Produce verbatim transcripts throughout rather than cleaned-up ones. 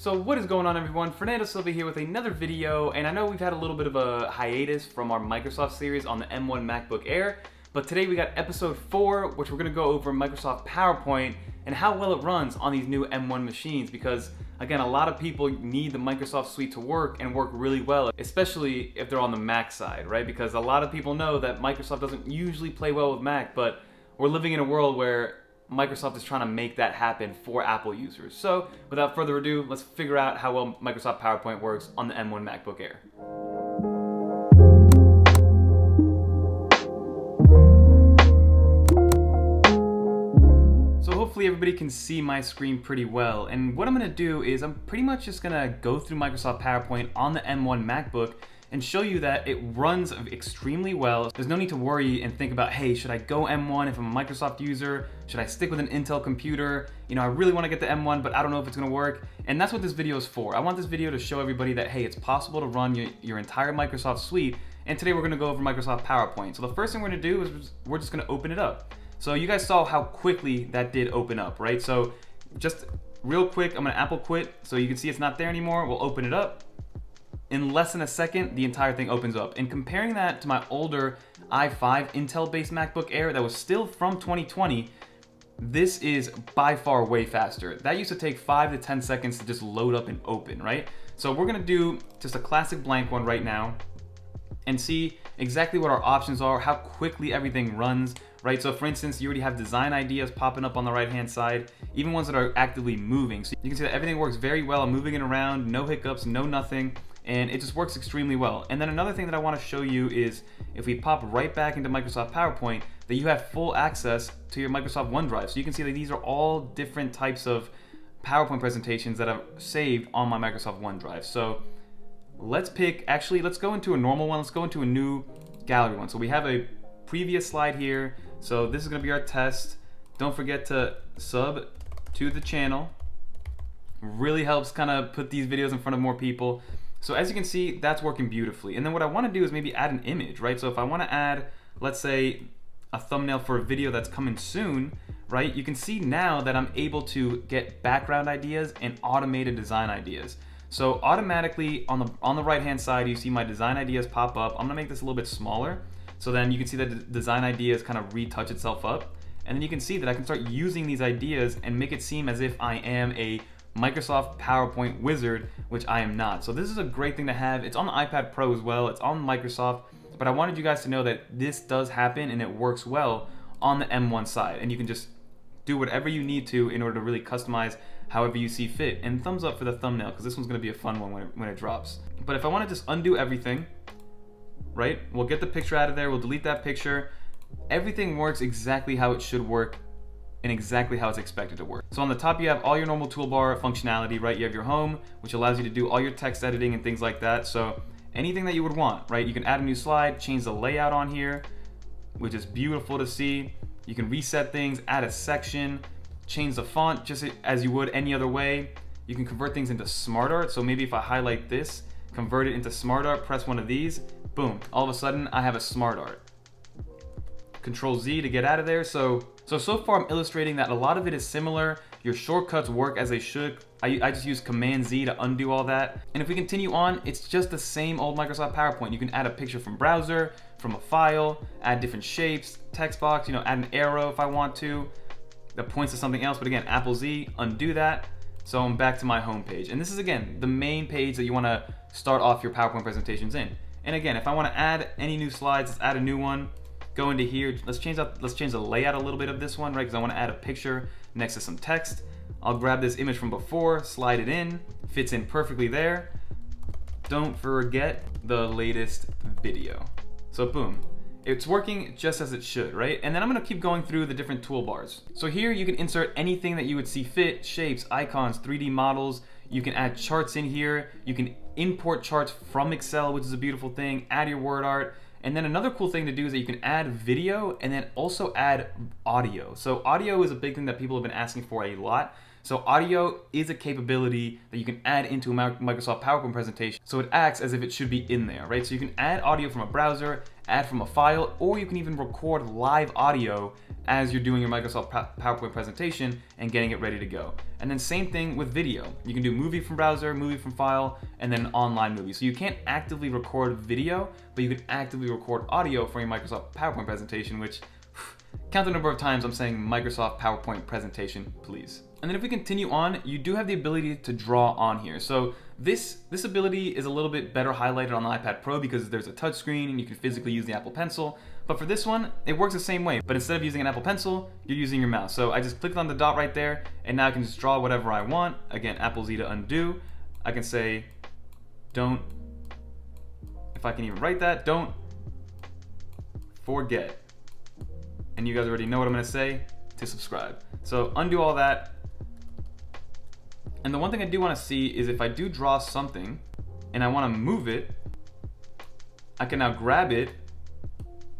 So what is going on, everyone? Fernando Silva here with another video, and I know we've had a little bit of a hiatus from our Microsoft series on the M one MacBook Air, but today we got episode four, which we're gonna go over Microsoft PowerPoint and how well it runs on these new M one machines, because again, a lot of people need the Microsoft suite to work and work really well, especially if they're on the Mac side, right? Because a lot of people know that Microsoft doesn't usually play well with Mac, but we're living in a world where Microsoft is trying to make that happen for Apple users. So without further ado, let's figure out how well Microsoft PowerPoint works on the M one MacBook Air. So hopefully everybody can see my screen pretty well. And what I'm gonna do is I'm pretty much just gonna go through Microsoft PowerPoint on the M one MacBook and show you that it runs extremely well. There's no need to worry and think about, hey, should I go M one if I'm a Microsoft user? Should I stick with an Intel computer? You know, I really wanna get the M one, but I don't know if it's gonna work. And that's what this video is for. I want this video to show everybody that, hey, it's possible to run your, your entire Microsoft suite. And today we're gonna go over Microsoft PowerPoint. So the first thing we're gonna do is we're just gonna open it up. So you guys saw how quickly that did open up, right? So just real quick, I'm gonna Apple quit. So you can see it's not there anymore. We'll open it up. In less than a second, the entire thing opens up. And comparing that to my older i five Intel-based MacBook Air that was still from twenty twenty, this is by far way faster. That used to take five to ten seconds to just load up and open, right? So we're gonna do just a classic blank one right now and see exactly what our options are, how quickly everything runs, right? So for instance, you already have design ideas popping up on the right-hand side, even ones that are actively moving. So you can see that everything works very well. I'm moving it around, no hiccups, no nothing. And it just works extremely well. And then another thing that I wanna show you is if we pop right back into Microsoft PowerPoint, that you have full access to your Microsoft OneDrive. So you can see that these are all different types of PowerPoint presentations that I've saved on my Microsoft OneDrive. So let's pick, actually, let's go into a normal one. Let's go into a new gallery one. So we have a previous slide here. So this is gonna be our test. Don't forget to sub to the channel. Really helps kind of put these videos in front of more people. So as you can see, that's working beautifully. And then what I wanna do is maybe add an image, right? So if I wanna add, let's say, a thumbnail for a video that's coming soon, right? You can see now that I'm able to get background ideas and automated design ideas. So automatically on the, on the right-hand side, you see my design ideas pop up. I'm gonna make this a little bit smaller. So then you can see that the design ideas kind of retouch itself up. And then you can see that I can start using these ideas and make it seem as if I am a Microsoft PowerPoint wizard, which I am not. So this is a great thing to have. It's on the iPad Pro as well. It's on Microsoft, but I wanted you guys to know that this does happen and it works well on the M one side. And you can just do whatever you need to in order to really customize however you see fit. And thumbs up for the thumbnail, because this one's gonna be a fun one when it, when it drops. But if I wanna just undo everything, right? We'll get the picture out of there. We'll delete that picture. Everything works exactly how it should work and exactly how it's expected to work. So on the top, you have all your normal toolbar functionality, right? You have your home, which allows you to do all your text editing and things like that. So anything that you would want, right? You can add a new slide, change the layout on here, which is beautiful to see. You can reset things, add a section, change the font just as you would any other way. You can convert things into SmartArt. So maybe if I highlight this, convert it into SmartArt, press one of these, boom. All of a sudden, I have a SmartArt. Control Z to get out of there. So, so, so far I'm illustrating that a lot of it is similar. Your shortcuts work as they should. I, I just use Command Z to undo all that. And if we continue on, it's just the same old Microsoft PowerPoint. You can add a picture from browser, from a file, add different shapes, text box, you know, add an arrow if I want to, that points to something else. But again, Apple Z, undo that. So I'm back to my home page. And this is, again, the main page that you wanna start off your PowerPoint presentations in. And again, if I wanna add any new slides, let's add a new one. Go into here, let's change up, let's change the layout a little bit of this one, right? Because I want to add a picture next to some text. I'll grab this image from before, slide it in, fits in perfectly there. Don't forget the latest video. So boom, it's working just as it should, right? And then I'm gonna keep going through the different toolbars. So here you can insert anything that you would see fit, shapes, icons, three D models. You can add charts in here. You can import charts from Excel, which is a beautiful thing. Add your word art. And then another cool thing to do is that you can add video and then also add audio. So audio is a big thing that people have been asking for a lot. So audio is a capability that you can add into a Microsoft PowerPoint presentation, so it acts as if it should be in there, right? So you can add audio from a browser, add from a file, or you can even record live audio as you're doing your Microsoft PowerPoint presentation and getting it ready to go. And then same thing with video. You can do movie from browser, movie from file, and then an online movie. So you can't actively record video, but you can actively record audio from your Microsoft PowerPoint presentation, which, count the number of times I'm saying Microsoft PowerPoint presentation, please. And then if we continue on, you do have the ability to draw on here. So this, this ability is a little bit better highlighted on the iPad Pro because there's a touch screen and you can physically use the Apple Pencil. But for this one, it works the same way, but instead of using an Apple Pencil, you're using your mouse. So I just clicked on the dot right there, and now I can just draw whatever I want. Again, Apple Z to undo. I can say, don't, if I can even write that, don't forget. And you guys already know what I'm gonna say, to subscribe. So undo all that. And the one thing I do wanna see is if I do draw something and I wanna move it, I can now grab it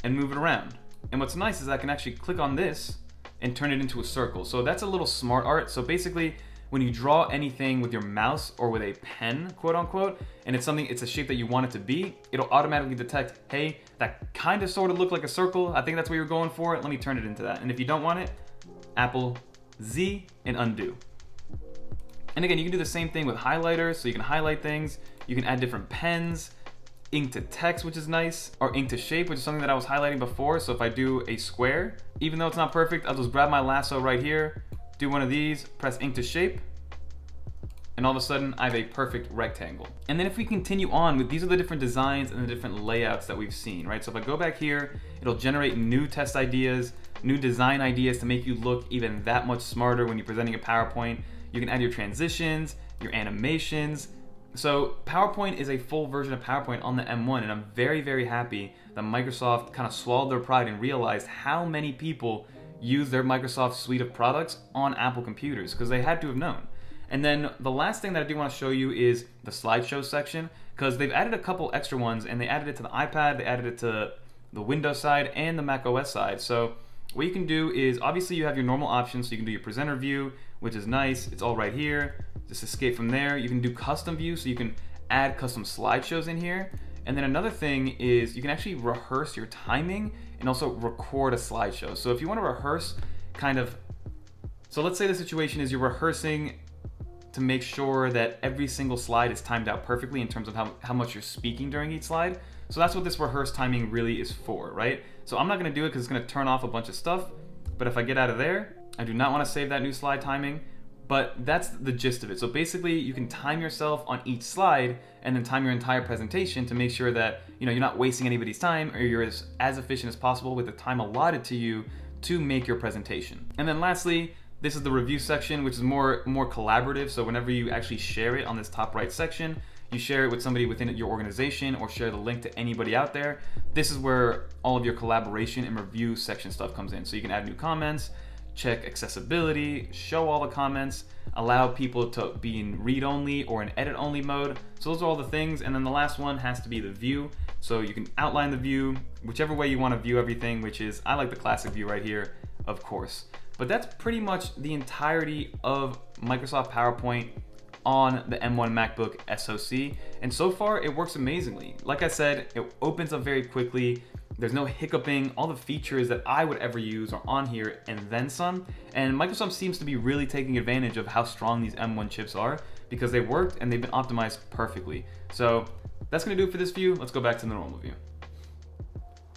and move it around. And what's nice is I can actually click on this and turn it into a circle. So that's a little smart art. So basically, when you draw anything with your mouse or with a pen, quote unquote, and it's something, it's a shape that you want it to be, it'll automatically detect, hey, that kind of sort of looked like a circle. I think that's what you're going for. Let me turn it into that. And if you don't want it, Apple Z and undo. And again, you can do the same thing with highlighters. So you can highlight things, you can add different pens, ink to text, which is nice, or ink to shape, which is something that I was highlighting before. So if I do a square, even though it's not perfect, I'll just grab my lasso right here, do one of these, press ink to shape, and all of a sudden I have a perfect rectangle. And then if we continue on with, these are the different designs and the different layouts that we've seen, right? So if I go back here, it'll generate new test ideas, new design ideas to make you look even that much smarter when you're presenting a PowerPoint. You can add your transitions, your animations. So PowerPoint is a full version of PowerPoint on the M one, and I'm very, very happy that Microsoft kind of swallowed their pride and realized how many people use their Microsoft suite of products on Apple computers, because they had to have known. And then the last thing that I do want to show you is the slideshow section, because they've added a couple extra ones, and they added it to the iPad, they added it to the Windows side and the macOS side. So what you can do is, obviously you have your normal options, so you can do your presenter view, which is nice, it's all right here, just escape from there. You can do custom view, so you can add custom slideshows in here. And then another thing is you can actually rehearse your timing and also record a slideshow. So if you want to rehearse kind of, so let's say the situation is you're rehearsing to make sure that every single slide is timed out perfectly in terms of how, how much you're speaking during each slide. So that's what this rehearse timing really is for, right? So I'm not going to do it because it's going to turn off a bunch of stuff. But if I get out of there, I do not want to save that new slide timing. But that's the gist of it. So basically you can time yourself on each slide and then time your entire presentation to make sure that, you know, you're not wasting anybody's time, or you're as, as efficient as possible with the time allotted to you to make your presentation. And then lastly, this is the review section, which is more, more collaborative. So whenever you actually share it on this top right section, you share it with somebody within your organization or share the link to anybody out there. This is where all of your collaboration and review section stuff comes in. So you can add new comments, check accessibility, show all the comments, allow people to be in read-only or in edit-only mode. So those are all the things. And then the last one has to be the view. So you can outline the view, whichever way you want to view everything, which is, I like the classic view right here, of course. But that's pretty much the entirety of Microsoft PowerPoint on the M one MacBook S O C. And so far it works amazingly. Like I said, it opens up very quickly. There's no hiccuping. All the features that I would ever use are on here and then some. And Microsoft seems to be really taking advantage of how strong these M one chips are, because they worked and they've been optimized perfectly. So that's gonna do it for this view. Let's go back to the normal view.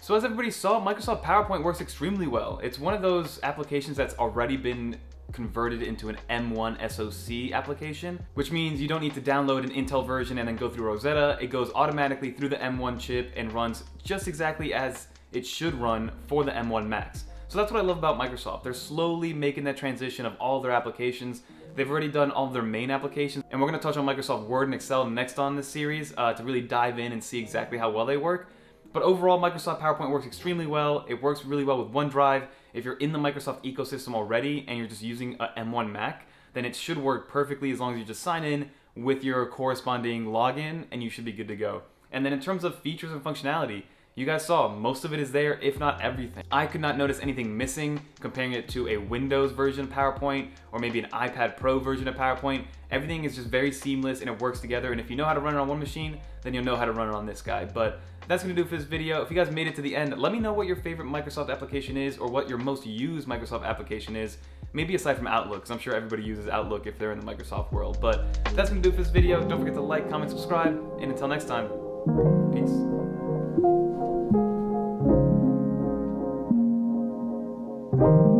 So as everybody saw, Microsoft PowerPoint works extremely well. It's one of those applications that's already been converted into an M one S O C application, which means you don't need to download an Intel version and then go through Rosetta. It goes automatically through the M one chip and runs just exactly as it should run for the M one Max. So that's what I love about Microsoft. They're slowly making that transition of all their applications. They've already done all of their main applications, and we're gonna touch on Microsoft Word and Excel next on this series uh, to really dive in and see exactly how well they work. But overall, Microsoft PowerPoint works extremely well. It works really well with OneDrive. If you're in the Microsoft ecosystem already and you're just using a M one Mac, then it should work perfectly as long as you just sign in with your corresponding login, and you should be good to go. And then in terms of features and functionality, You guys saw, most of it is there, if not everything. I could not notice anything missing comparing it to a Windows version of PowerPoint or maybe an iPad Pro version of PowerPoint. Everything is just very seamless and it works together, and if you know how to run it on one machine, then you'll know how to run it on this guy. But that's gonna do it for this video. If you guys made it to the end, let me know what your favorite Microsoft application is or what your most used Microsoft application is, maybe aside from Outlook, because I'm sure everybody uses Outlook if they're in the Microsoft world. But that's gonna do it for this video. Don't forget to like, comment, subscribe, and until next time, peace. Thank you.